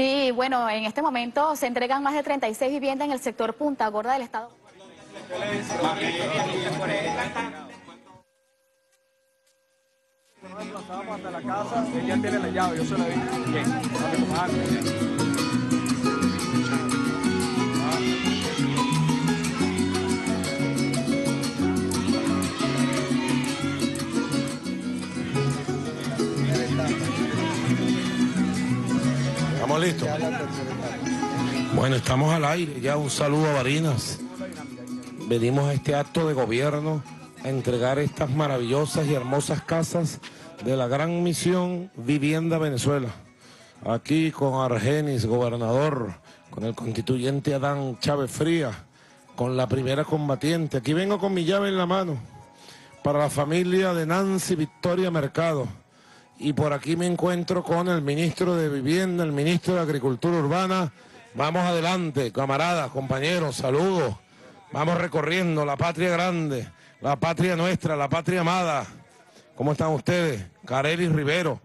Sí, bueno, en este momento se entregan más de 36 viviendas en el sector Punta Gorda del estado. Nos desplazamos hasta la casa, ella tiene la llave, yo se la di. Bien, estamos listos. Bueno, estamos al aire. Ya un saludo a Barinas. Venimos a este acto de gobierno a entregar estas maravillosas y hermosas casas de la gran misión Vivienda Venezuela. Aquí con Argenis, gobernador, con el constituyente Adán Chávez Frías, con la primera combatiente. Aquí vengo con mi llave en la mano para la familia de Nancy Victoria Mercado. Y por aquí me encuentro con el ministro de Vivienda, el ministro de Agricultura Urbana. Vamos adelante, camaradas, compañeros, saludos. Vamos recorriendo la patria grande, la patria nuestra, la patria amada. ¿Cómo están ustedes? Carelis Rivero.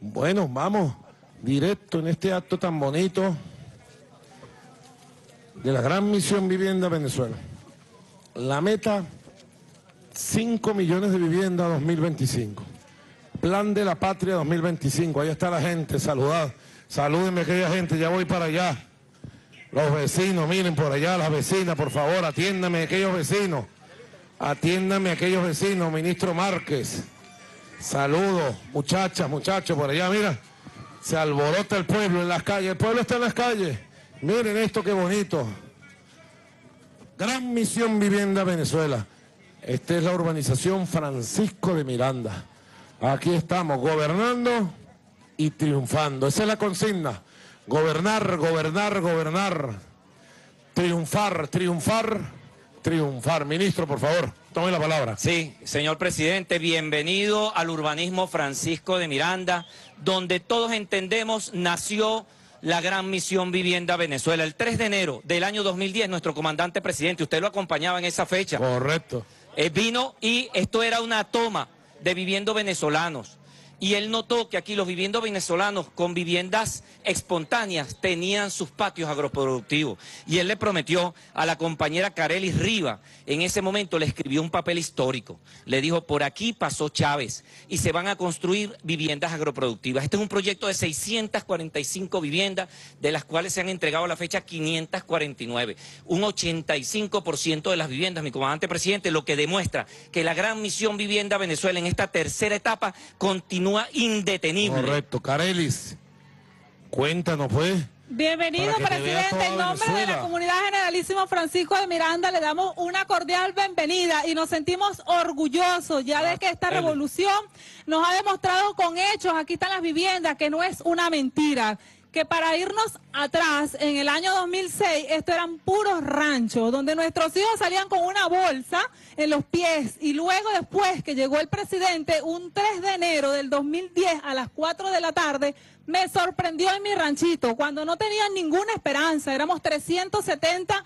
Bueno, vamos directo en este acto tan bonito de la gran misión Vivienda Venezuela. La meta, 5 millones de viviendas 2025. Plan de la patria 2025. Ahí está la gente, saludad. Salúdenme aquella gente, ya voy para allá. Los vecinos, miren por allá, las vecinas, por favor, atiéndame a aquellos vecinos. Atiéndame a aquellos vecinos, ministro Márquez. Saludos, muchachas, muchachos, por allá, mira. Se alborota el pueblo en las calles. El pueblo está en las calles. Miren esto, qué bonito. Gran misión Vivienda Venezuela. Esta es la urbanización Francisco de Miranda. Aquí estamos, gobernando y triunfando. Esa es la consigna. Gobernar, gobernar, gobernar. Triunfar, triunfar. Triunfar. Ministro, por favor, tome la palabra. Sí, señor presidente, bienvenido al urbanismo Francisco de Miranda, donde todos entendemos nació la gran misión Vivienda Venezuela. El 3 de enero del año 2010, nuestro comandante presidente, usted lo acompañaba en esa fecha. Correcto. Vino y esto era una toma de viviendos venezolanos. Y él notó que aquí los viviendos venezolanos con viviendas espontáneas tenían sus patios agroproductivos. Y él le prometió a la compañera Carelis Riva, en ese momento le escribió un papel histórico. Le dijo, por aquí pasó Chávez y se van a construir viviendas agroproductivas. Este es un proyecto de 645 viviendas, de las cuales se han entregado a la fecha 549. Un 85% de las viviendas, mi comandante presidente, lo que demuestra que la gran misión Vivienda Venezuela en esta tercera etapa continúa indetenible. Correcto. Carelis, cuéntanos pues. Bienvenido, presidente. En nombre de la comunidad generalísima Francisco de Miranda le damos una cordial bienvenida y nos sentimos orgullosos ya de que esta revolución nos ha demostrado con hechos, aquí están las viviendas, que no es una mentira. Que para irnos atrás, en el año 2006, esto eran puros ranchos, donde nuestros hijos salían con una bolsa en los pies, y luego después que llegó el presidente, un 3 de enero del 2010 a las 4 de la tarde, me sorprendió en mi ranchito, cuando no tenían ninguna esperanza, éramos 370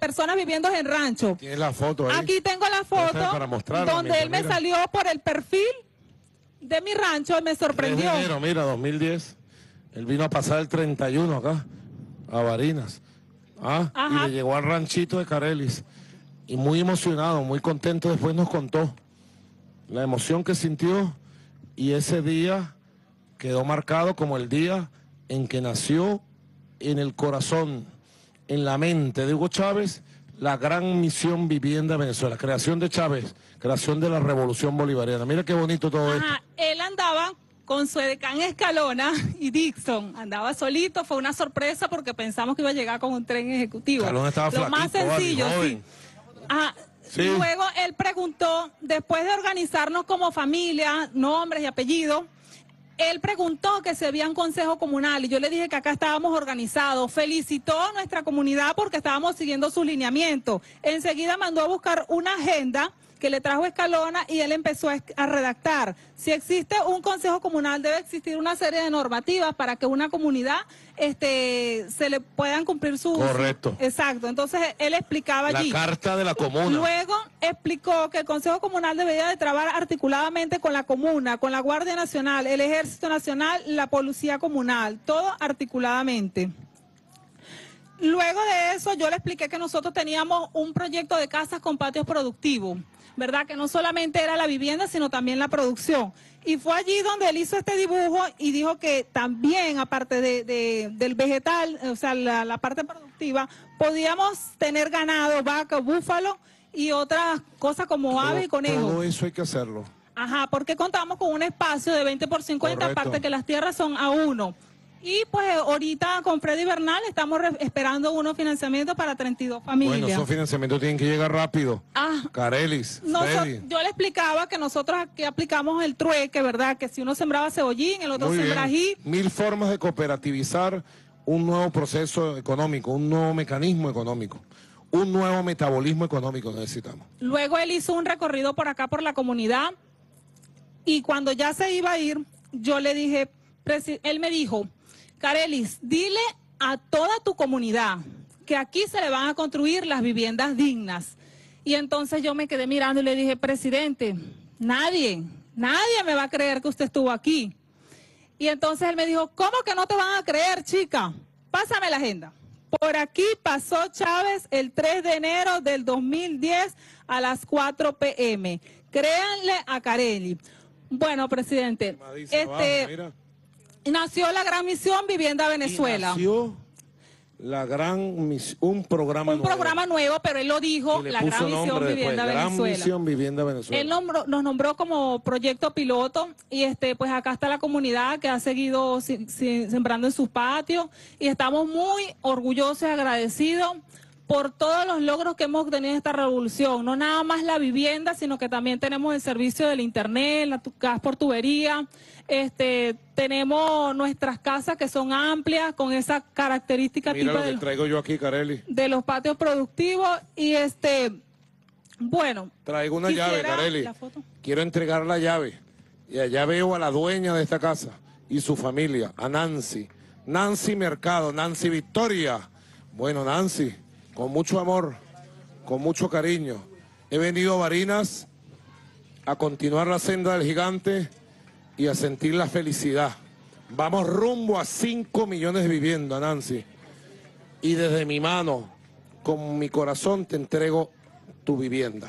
personas viviendo en rancho. ¿Tiene la foto ahí? Aquí tengo la foto, donde él me salió por el perfil de mi rancho, y me sorprendió. 3 de enero, mira, 2010. Él vino a pasar el 31 acá, a Barinas, y le llegó al ranchito de Carelis. Y muy emocionado, muy contento, después nos contó la emoción que sintió. Y ese día quedó marcado como el día en que nació en el corazón, en la mente de Hugo Chávez, la gran misión Vivienda Venezuela, creación de Chávez, creación de la revolución bolivariana. Mira qué bonito todo esto. Él andaba con su edecán Escalona y Dixon, andaba solito, fue una sorpresa porque pensamos que iba a llegar con un tren ejecutivo. Escalona estaba flaquito, lo más sencillo, sí. Sí. Luego él preguntó, después de organizarnos como familia, nombres y apellidos, él preguntó que si había un consejo comunal y yo le dije que acá estábamos organizados. Felicitó a nuestra comunidad porque estábamos siguiendo sus lineamientos. Enseguida mandó a buscar una agenda que le trajo Escalona y él empezó a redactar. Si existe un consejo comunal, debe existir una serie de normativas para que una comunidad se le puedan cumplir sus... Correcto. Exacto. Entonces, él explicaba allí. La carta de la comuna. Luego explicó que el Consejo Comunal debería de trabajar articuladamente con la comuna, con la Guardia Nacional, el Ejército Nacional, la Policía Comunal, todo articuladamente. Luego de eso, yo le expliqué que nosotros teníamos un proyecto de casas con patios productivos, ¿verdad? Que no solamente era la vivienda, sino también la producción. Y fue allí donde él hizo este dibujo y dijo que también, aparte del vegetal, o sea, la parte productiva, podíamos tener ganado, vaca, búfalo y otras cosas como aves y conejos. Todo eso hay que hacerlo. Ajá, porque contamos con un espacio de 20 por 50. Correcto. Aparte que las tierras son a uno. Y pues ahorita con Freddy Bernal estamos esperando unos financiamientos para 32 familias. Bueno, esos financiamientos tienen que llegar rápido. Ah, Carelis, yo le explicaba que nosotros aquí aplicamos el trueque, ¿verdad? Que si uno sembraba cebollín, el otro sembraba ají. Mil formas de cooperativizar un nuevo proceso económico, un nuevo mecanismo económico. Un nuevo metabolismo económico necesitamos. Luego él hizo un recorrido por acá, por la comunidad. Y cuando ya se iba a ir, yo le dije, él me dijo... Carelis, dile a toda tu comunidad que aquí se le van a construir las viviendas dignas. Y entonces yo me quedé mirando y le dije, presidente, nadie me va a creer que usted estuvo aquí. Y entonces él me dijo, ¿cómo que no te van a creer, chica? Pásame la agenda. Por aquí pasó Chávez el 3 de enero del 2010 a las 4 p.m. Créanle a Carelis. Bueno, presidente, nació la gran misión Vivienda Venezuela. Nació la gran misión, un programa nuevo, pero él lo dijo, la gran misión Vivienda Venezuela. Él nos nombró como proyecto piloto y pues acá está la comunidad que ha seguido sembrando en sus patios y estamos muy orgullosos y agradecidos por todos los logros que hemos obtenido en esta revolución. No nada más la vivienda, sino que también tenemos el servicio del internet, la gas por tubería. Tenemos nuestras casas que son amplias, con esa característica. Mira lo que traigo yo aquí, Carelis. De los patios productivos. Y bueno. Traigo una llave, Carelis. Quiero entregar la llave. Y allá veo a la dueña de esta casa y su familia, a Nancy. Nancy Mercado, Nancy Victoria. Bueno, Nancy, con mucho amor, con mucho cariño, he venido a Barinas a continuar la senda del gigante y a sentir la felicidad. Vamos rumbo a 5 millones de viviendas, Nancy. Y desde mi mano, con mi corazón, te entrego tu vivienda.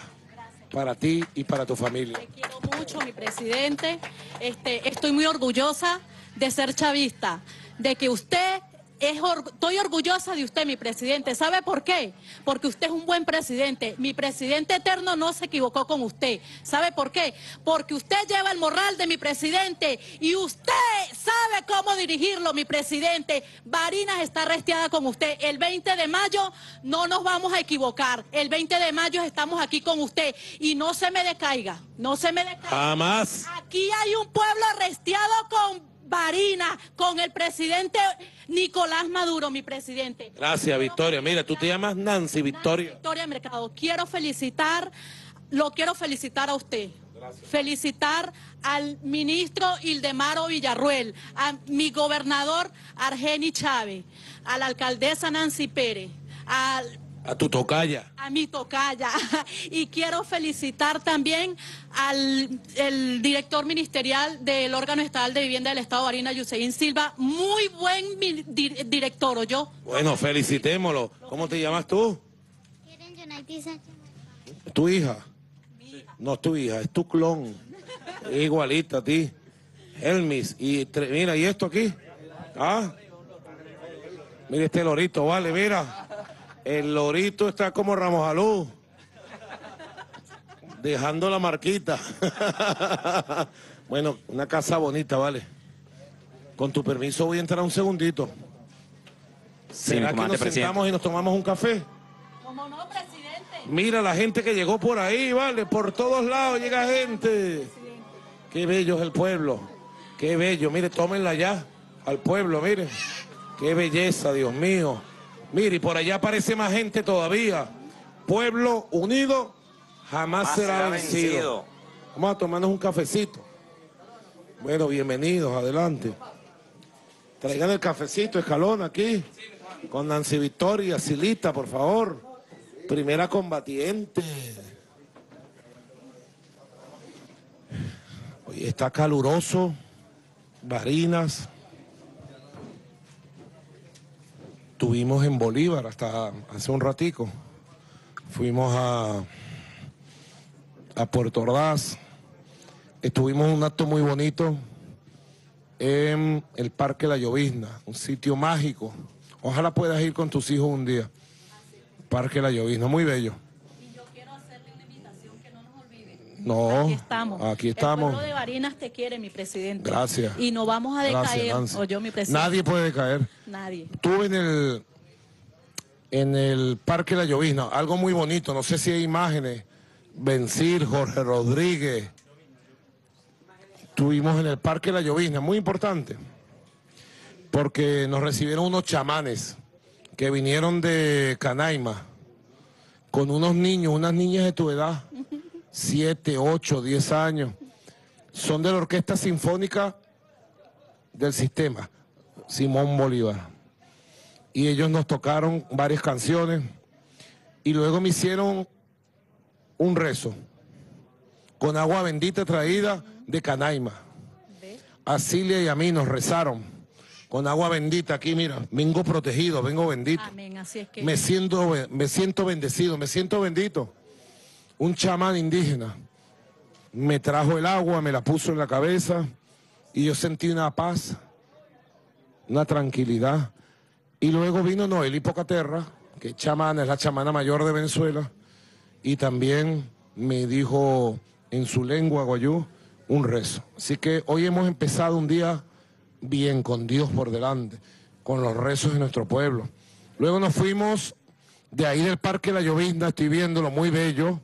Para ti y para tu familia. Te quiero mucho, mi presidente. Estoy muy orgullosa de ser chavista, de que usted... Estoy orgullosa de usted, mi presidente. ¿Sabe por qué? Porque usted es un buen presidente. Mi presidente eterno no se equivocó con usted. ¿Sabe por qué? Porque usted lleva el moral de mi presidente y usted sabe cómo dirigirlo, mi presidente. Barinas está resteada con usted. El 20 de mayo no nos vamos a equivocar. El 20 de mayo estamos aquí con usted. Y no se me decaiga, no se me decaiga. Jamás. Aquí hay un pueblo resteado con Barinas, con el presidente Nicolás Maduro, mi presidente. Gracias, Victoria. Mira, tú te llamas Nancy Victoria. Nancy Victoria Mercado. Quiero felicitar a usted. Gracias. Felicitar al ministro Ildemaro Villarruel, a mi gobernador Argenis Chávez, a la alcaldesa Nancy Pérez, a tu tocaya. A mi tocaya. Y quiero felicitar también al director ministerial del órgano estatal de vivienda del Estado de Barinas, Yusein Silva. Muy buen director, ¿o yo? Bueno, felicitémoslo. ¿Cómo te llamas tú? ¿Tu hija? No es tu hija, es tu clon. Es igualita a ti. Hermes. Y mira, ¿y esto aquí? ¿Ah? Mira este lorito, vale, mira. El lorito está como Ramos Alú, dejando la marquita. Bueno, una casa bonita, vale. Con tu permiso voy a entrar un segundito. ¿Será que nos sentamos y nos tomamos un café? ¿Cómo no, presidente? Mira la gente que llegó por ahí, vale. Por todos lados llega gente. Qué bello es el pueblo. Qué bello. Mire, tómenla ya al pueblo, miren. Qué belleza, Dios mío. Mire, y por allá aparece más gente todavía. Pueblo unido jamás será vencido. Vamos a tomarnos un cafecito. Bueno, bienvenidos, adelante. Traigan el cafecito, Escalón, aquí. Con Nancy Victoria, Silita, por favor. Primera combatiente. Hoy está caluroso. Barinas. Estuvimos en Bolívar hasta hace un ratico. Fuimos a Puerto Ordaz. Estuvimos en un acto muy bonito en el Parque La Llovizna, un sitio mágico. Ojalá puedas ir con tus hijos un día. Parque La Llovizna, muy bello. Y yo quiero hacerle una invitación que no nos olviden. No, aquí estamos. Aquí estamos. El pueblo de Barinas te quiere, mi presidente. Gracias. Y no vamos a decaer, oyó, mi presidente. Nadie puede decaer. Nadie. Tú en el Parque La Llovizna, algo muy bonito, no sé si hay imágenes. Bencir, Jorge Rodríguez. Estuvimos en el Parque La Llovizna, muy importante, porque nos recibieron unos chamanes que vinieron de Canaima con unos niños, unas niñas de tu edad, 7, 8, 10 años. Son de la Orquesta Sinfónica del Sistema, Simón Bolívar. Y ellos nos tocaron varias canciones y luego me hicieron un rezo con agua bendita traída de Canaima. A Cilia y a mí nos rezaron con agua bendita aquí, mira, vengo protegido, vengo bendito. Amén, así es que... Me siento bendecido, me siento bendito. Un chamán indígena me trajo el agua, me la puso en la cabeza y yo sentí una paz, una tranquilidad. Y luego vino Noelí Pocaterra, que es chamana, es la chamana mayor de Venezuela, y también me dijo en su lengua guayú un rezo. Así que hoy hemos empezado un día bien con Dios por delante, con los rezos de nuestro pueblo. Luego nos fuimos de ahí del Parque La Llovizna, estoy viéndolo muy bello,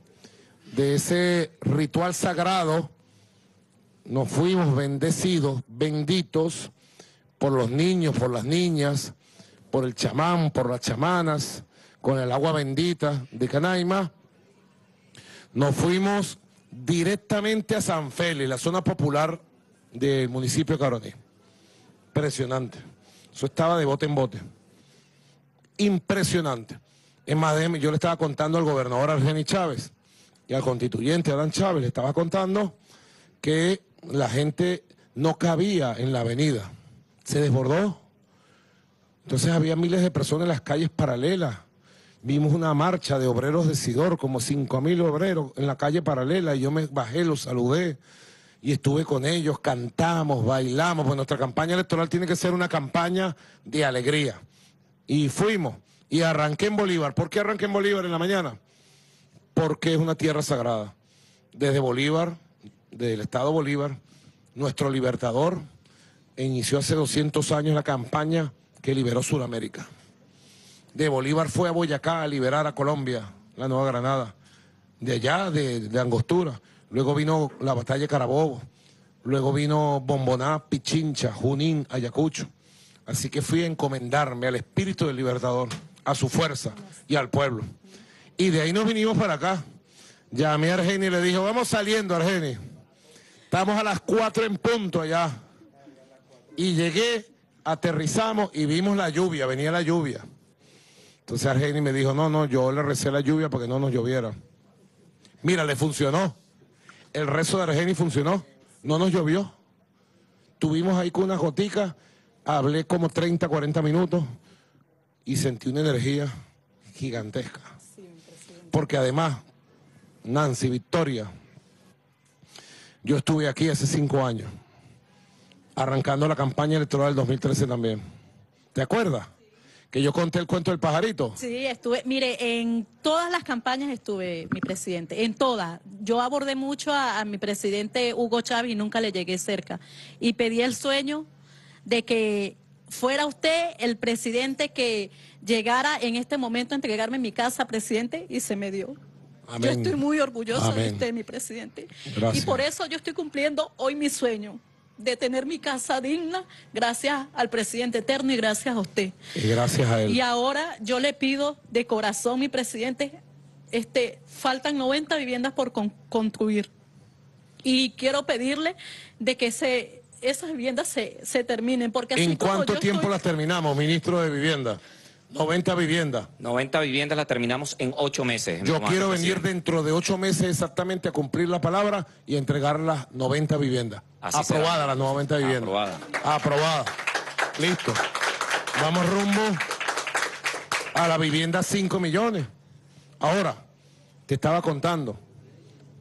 de ese ritual sagrado, nos fuimos bendecidos, benditos por los niños, por las niñas, por el chamán, por las chamanas, con el agua bendita de Canaima. Nos fuimos directamente a San Félix, la zona popular del municipio de Caroní. Impresionante. Eso estaba de bote en bote. Impresionante. Es más, yo le estaba contando al gobernador Argenis Chávez y al constituyente Adán Chávez, le estaba contando que la gente no cabía en la avenida. Se desbordó. Entonces había miles de personas en las calles paralelas. Vimos una marcha de obreros de Sidor, como 5.000 obreros en la calle paralela, y yo me bajé, los saludé, y estuve con ellos, cantamos, bailamos, pues nuestra campaña electoral tiene que ser una campaña de alegría. Y fuimos, y arranqué en Bolívar. ¿Por qué arranqué en Bolívar en la mañana? Porque es una tierra sagrada. Desde Bolívar, del estado Bolívar, nuestro libertador inició hace 200 años la campaña que liberó Sudamérica. De Bolívar fue a Boyacá a liberar a Colombia, la Nueva Granada. De allá, de Angostura. Luego vino la batalla de Carabobo. Luego vino Bomboná, Pichincha, Junín, Ayacucho. Así que fui a encomendarme al espíritu del libertador, a su fuerza y al pueblo. Y de ahí nos vinimos para acá. Llamé a Argenis y le dije, vamos saliendo, Argenis. Estamos a las 4 en punto allá. Y llegué, aterrizamos y vimos la lluvia, venía la lluvia. Entonces Argenis me dijo, no, yo le recé la lluvia para que no nos lloviera. Mira, le funcionó. El rezo de Argenis funcionó. No nos llovió. Tuvimos ahí con unas goticas, hablé como 30, 40 minutos y sentí una energía gigantesca. Porque además, Nancy Victoria, yo estuve aquí hace 5 años, arrancando la campaña electoral del 2013 también. ¿Te acuerdas? Que yo conté el cuento del pajarito. Sí, estuve, mire, en todas las campañas estuve, mi presidente, en todas. Yo abordé mucho a mi presidente Hugo Chávez y nunca le llegué cerca. Y pedí el sueño de que fuera usted el presidente que llegara en este momento a entregarme en mi casa, presidente, y se me dio. Amén. Yo estoy muy orgullosa de usted, mi presidente. Gracias. Y por eso yo estoy cumpliendo hoy mi sueño de tener mi casa digna, gracias al presidente eterno y gracias a usted. Y gracias a él. Y ahora yo le pido de corazón, mi presidente, faltan 90 viviendas por construir. Y quiero pedirle de que esas viviendas se terminen. Porque así ¿en cuánto tiempo las terminamos, ministro de Vivienda? 90 viviendas. 90 viviendas las terminamos en 8 meses. Yo quiero venir dentro de 8 meses exactamente a cumplir la palabra y entregar las 90 viviendas. Aprobadas las 90 viviendas. Aprobadas. Aprobadas. Listo. Vamos rumbo a la vivienda 5 millones. Ahora, te estaba contando,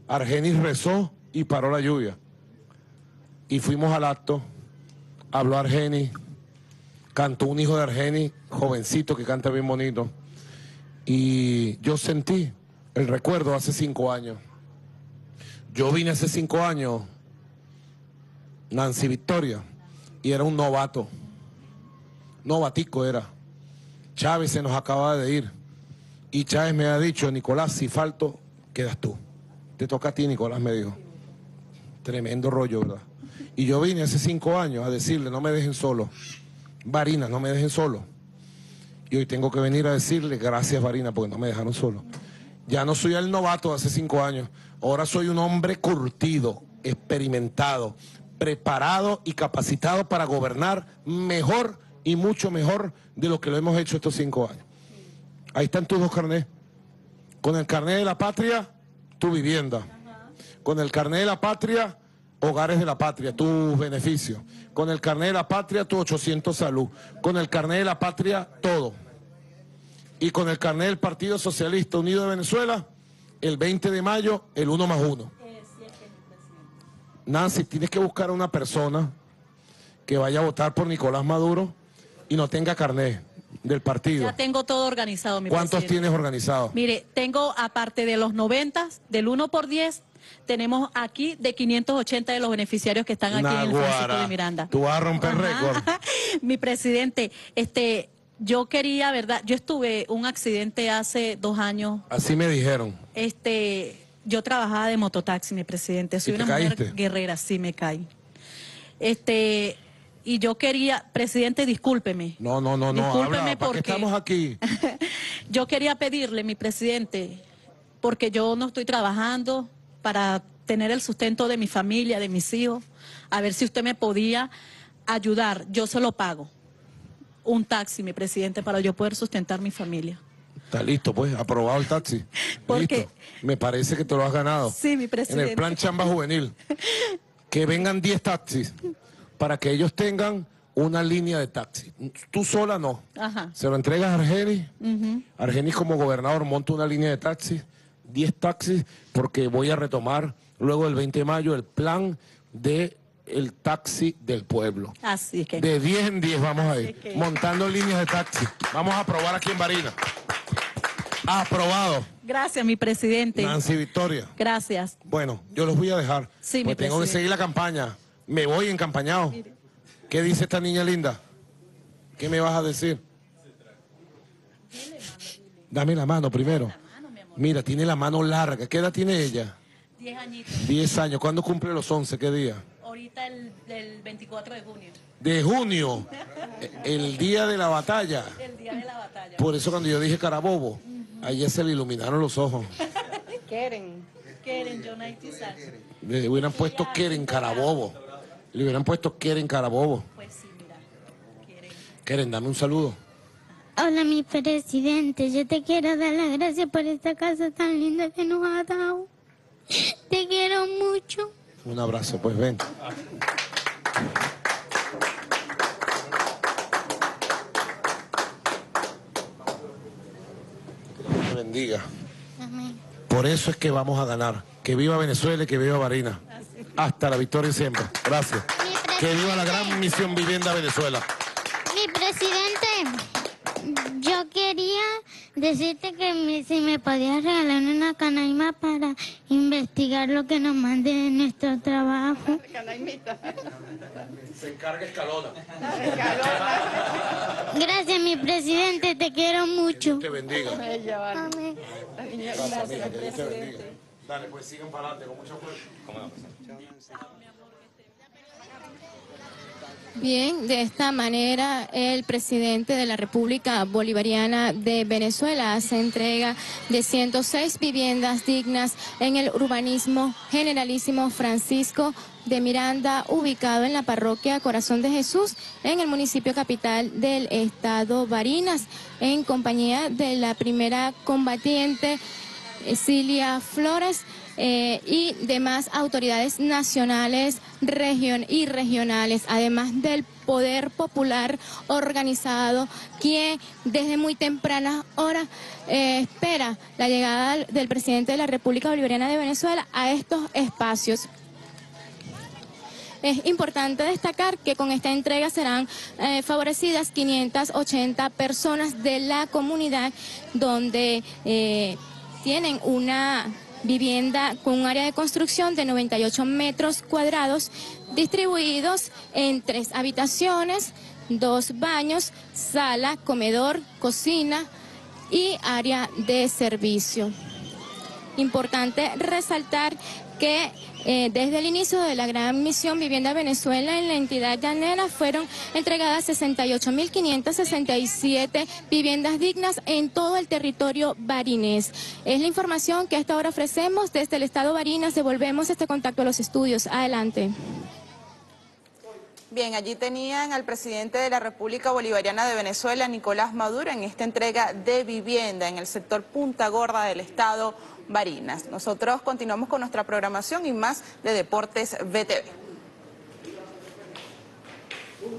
Argenis rezó y paró la lluvia. Y fuimos al acto, habló Argenis, cantó un hijo de Argenis, jovencito que canta bien bonito. Y yo sentí el recuerdo hace 5 años. Yo vine hace 5 años, Nancy Victoria, y era un novato. Novatico era. Chávez se nos acababa de ir. Y Chávez me ha dicho, Nicolás, si falto, quedas tú. Te toca a ti, Nicolás, me dijo. Tremendo rollo, ¿verdad? Y yo vine hace 5 años a decirle, no me dejen solo. Barinas, no me dejen solo. Y hoy tengo que venir a decirle, gracias, Barinas, porque no me dejaron solo. Ya no soy el novato de hace 5 años. Ahora soy un hombre curtido, experimentado, preparado y capacitado para gobernar mejor y mucho mejor de lo que lo hemos hecho estos 5 años. Ahí están tus 2 carnés. Con el carné de la patria, tu vivienda. Ajá. Con el carné de la patria, hogares de la patria, tus beneficios. Con el carné de la patria, tu 800 salud. Con el carné de la patria, todo. Y con el carné del Partido Socialista Unido de Venezuela, el 20 de mayo, el 1+1. Nancy, tienes que buscar a una persona que vaya a votar por Nicolás Maduro y no tenga carné del partido. Ya tengo todo organizado, mi presidente. ¿Cuántos tienes organizados? Mire, tengo, aparte de los 90, del 1x10, tenemos aquí de 580 de los beneficiarios que están aquí en el Francisco de Miranda. Tú vas a romper récord. Mi presidente, yo quería, ¿verdad? Yo estuve un accidente hace 2 años. Así me dijeron. Yo trabajaba de mototaxi, mi presidente. Soy una mujer guerrera, sí me caí. Y yo quería, presidente, discúlpeme. No, discúlpeme porque estamos aquí. Yo quería pedirle, mi presidente, porque yo no estoy trabajando para tener el sustento de mi familia, de mis hijos, a ver si usted me podía ayudar. Yo se lo pago. Un taxi, mi presidente, para yo poder sustentar mi familia. Está listo, pues, aprobado el taxi. Porque listo. Me parece que te lo has ganado. Sí, mi presidente. En el plan Chamba Juvenil. Que vengan 10 taxis. Para que ellos tengan una línea de taxi. Tú sola no. Ajá. Se lo entregas a Argenis. Argenis como gobernador monta una línea de taxi, 10 taxis, porque voy a retomar luego del 20 de mayo el plan del taxi del pueblo. Así que... De 10 en 10 vamos a ir, montando líneas de taxi. Vamos a aprobar aquí en Barinas. Aprobado. Gracias, mi presidente. Nancy Victoria. Gracias. Bueno, yo los voy a dejar. Sí, porque tengo que seguir la campaña. Me voy encampañado. Mire. ¿Qué dice esta niña linda? ¿Qué me vas a decir? Dame la mano primero. Mira, tiene la mano larga. ¿Qué edad tiene ella? 10 añitos. 10 años. ¿Cuándo cumple los 11? ¿Qué día? Ahorita el 24 de junio. ¿De junio? El día de la batalla. El día de la batalla. Por eso cuando yo dije carabobo, ayer se le iluminaron los ojos. Quieren. Quieren, Jonathan Sánchez. Le hubieran puesto Quieren Carabobo. Le hubieran puesto Quieren Carabobo. Pues sí, mira. Quieren, dame un saludo. Hola, mi presidente. Yo te quiero dar las gracias por esta casa tan linda que nos ha dado. Te quiero mucho. Un abrazo, pues ven. Dios te bendiga. Amén. Por eso es que vamos a ganar. Que viva Venezuela y que viva Barinas. Hasta la victoria siempre. Gracias. Que viva la gran misión Vivienda Venezuela. Mi presidente, yo quería decirte que si me podías regalar una canaima para investigar lo que nos mande de nuestro trabajo. Canaimita. Se encarga Escalona. Gracias, mi presidente, te quiero mucho. Que Dios te bendiga. Amén. Gracias, mi presidente. Dale, pues sigan para adelante con mucha fuerza. Bien, de esta manera el presidente de la República Bolivariana de Venezuela hace entrega de 106 viviendas dignas en el urbanismo generalísimo Francisco de Miranda, ubicado en la parroquia Corazón de Jesús, en el municipio capital del estado Barinas, en compañía de la primera combatiente Cilia Flores y demás autoridades nacionales y regionales, además del poder popular organizado, quien desde muy tempranas horas espera la llegada del presidente de la República Bolivariana de Venezuela a estos espacios. Es importante destacar que con esta entrega serán favorecidas 580 personas de la comunidad donde tienen una vivienda con un área de construcción de 98 metros cuadrados distribuidos en 3 habitaciones, 2 baños, sala, comedor, cocina y área de servicio. Importante resaltar que desde el inicio de la gran misión Vivienda Venezuela en la entidad llanera fueron entregadas 68.567 viviendas dignas en todo el territorio barinés. Es la información que hasta ahora ofrecemos desde el estado Barinas. Devolvemos este contacto a los estudios. Adelante. Bien, allí tenían al presidente de la República Bolivariana de Venezuela, Nicolás Maduro, en esta entrega de vivienda en el sector Punta Gorda del estado Barinas. Nosotros continuamos con nuestra programación y más de Deportes BTV.